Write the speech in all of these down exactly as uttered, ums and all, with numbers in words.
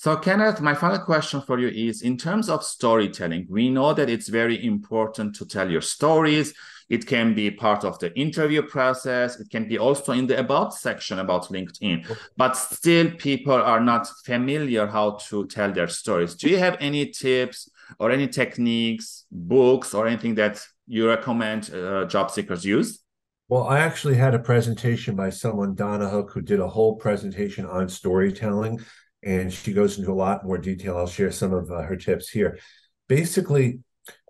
So Kenneth, my final question for you is, in terms of storytelling, we know that it's very important to tell your stories. It can be part of the interview process. It can be also in the about section about LinkedIn, but still people are not familiar how to tell their stories. Do you have any tips or any techniques, books, or anything that you recommend uh, job seekers use? Well, I actually had a presentation by someone, Donna Hook, who did a whole presentation on storytelling, and she goes into a lot more detail. I'll share some of uh, her tips here. Basically,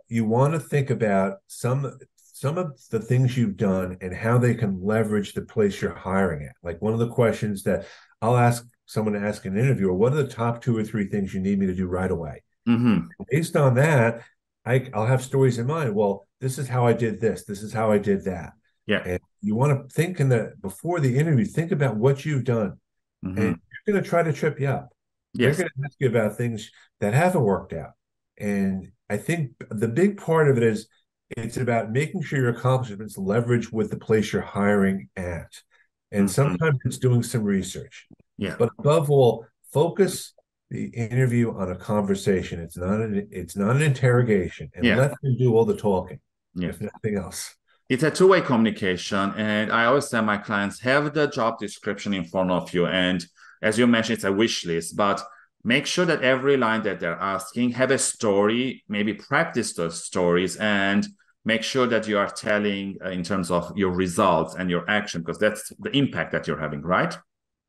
you want to think about some, some of the things you've done and how they can leverage the place you're hiring at. Like one of the questions that I'll ask someone to ask an interviewer, what are the top two or three things you need me to do right away? Mm-hmm. Based on that, I, I'll have stories in mind. Well, this is how I did this. This is how I did that. Yeah. And you want to think in the, before the interview, think about what you've done. Mm-hmm. And you're going to try to trip you up. Yes. They're going to ask you about things that haven't worked out. And I think the big part of it is it's about making sure your accomplishments leverage with the place you're hiring at. And mm-hmm. sometimes it's doing some research. Yeah. But above all, focus the interview on a conversation. It's not an, it's not an interrogation. And yeah. let them do all the talking, yeah. if nothing else. It's a two-way communication. And I always tell my clients, have the job description in front of you. And as you mentioned, it's a wish list, but make sure that every line that they're asking have a story, maybe practice those stories, and make sure that you are telling uh, in terms of your results and your action, because that's the impact that you're having, right?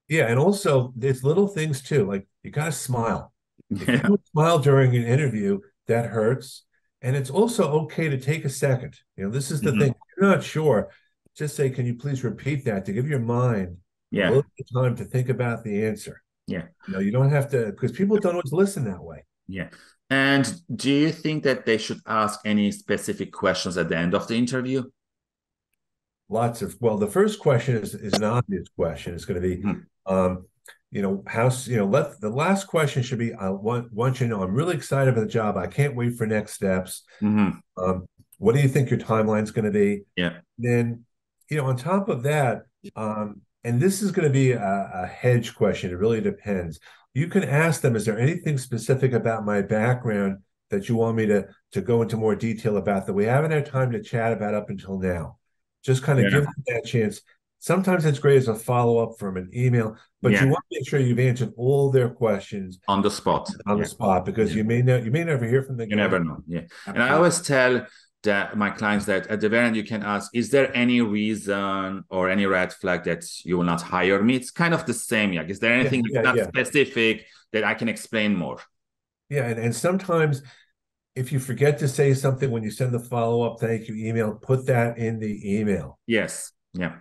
Yeah, and also there's little things too, like you got to smile. If yeah. you don't smile during an interview, that hurts. And it's also okay to take a second. You know, this is the mm-hmm. thing. If you're not sure, just say, can you please repeat that, to give your mind yeah. a little time to think about the answer. Yeah. You know, you don't have to, because people don't always listen that way. Yeah. And do you think that they should ask any specific questions at the end of the interview? Lots of, well, the first question is, is an obvious question. It's going to be, mm-hmm. um, you know, how, you know, let the last question should be, I want, want you to know, I'm really excited for the job. I can't wait for next steps. Mm-hmm. Um, what do you think your timeline is going to be? Yeah. Then, you know, on top of that, um, and this is going to be a, a hedge question. It really depends. You can ask them, is there anything specific about my background that you want me to, to go into more detail about that we haven't had time to chat about up until now? Just kind of yeah. give them that chance. Sometimes it's great as a follow-up from an email, but yeah. you want to make sure you've answered all their questions on the spot. On yeah. the spot, because yeah. you may not, you may never hear from them. You guy. never know. Yeah, and I always tell that my clients that at the very end you can ask, is there any reason or any red flag that you will not hire me? It's kind of the same. Like, is there anything yeah, yeah, that's yeah. not specific that I can explain more? Yeah, and, and sometimes if you forget to say something when you send the follow-up thank you email, put that in the email. Yes. Yeah.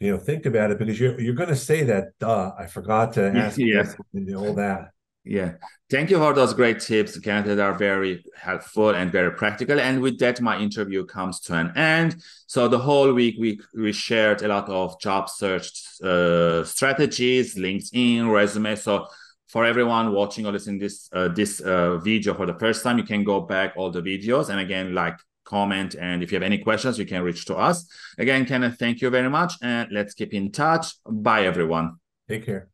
You know, think about it, because you're you're going to say that, duh, I forgot to ask yeah. you all that. Yeah. Thank you for those great tips, Kenneth, that are very helpful and very practical. And with that, my interview comes to an end. So the whole week, we, we shared a lot of job search uh, strategies, LinkedIn, resume. So for everyone watching or listening this uh, this uh, video for the first time, you can go back all the videos. And again, like, comment, and if you have any questions, you can reach to us. Again, Kenneth, thank you very much, and let's keep in touch. Bye, everyone. Take care.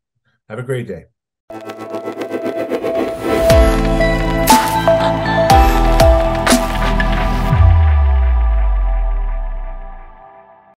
Have a great day.